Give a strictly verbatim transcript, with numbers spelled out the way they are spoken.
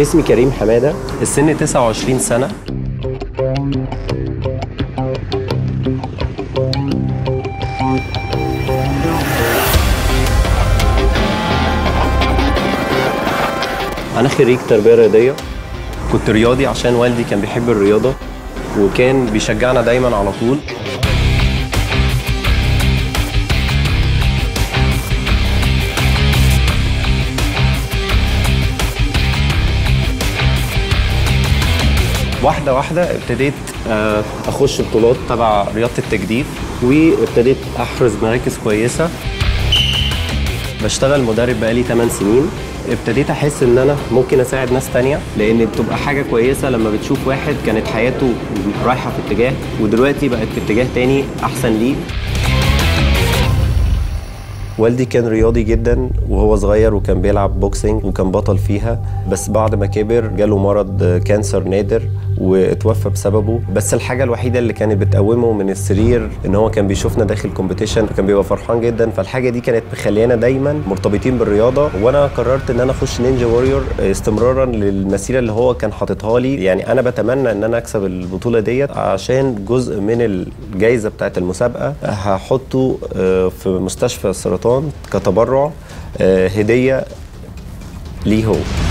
اسمي كريم حمادة، السن تسعة وعشرين سنة. أنا خريج تربية رياضية، كنت رياضي عشان والدي كان بيحب الرياضة وكان بيشجعنا دايماً على طول. واحدة واحدة ابتديت أخش بطولات تبع رياضة التجديف، وابتديت أحرز مراكز كويسة. بشتغل مدرب بقالي ثمان سنين. ابتديت أحس إن أنا ممكن أساعد ناس تانية، لأن بتبقى حاجة كويسة لما بتشوف واحد كانت حياته رايحة في اتجاه ودلوقتي بقت في اتجاه تاني أحسن ليه. والدي كان رياضي جدا وهو صغير، وكان بيلعب بوكسينج وكان بطل فيها، بس بعد ما كبر جاله مرض كانسر نادر واتوفى بسببه. بس الحاجه الوحيده اللي كانت بتقومه من السرير ان هو كان بيشوفنا داخل كومبيتيشن فكان بيبقى فرحان جدا، فالحاجه دي كانت مخليانا دايما مرتبطين بالرياضه. وانا قررت ان انا اخش نينجا ووريور استمرارا للمسيره اللي هو كان حاططها لي. يعني انا بتمنى ان انا اكسب البطوله ديت، عشان جزء من الجائزه بتاعه المسابقه هحطه في مستشفى السرطان كتبرع هديه ليه هو.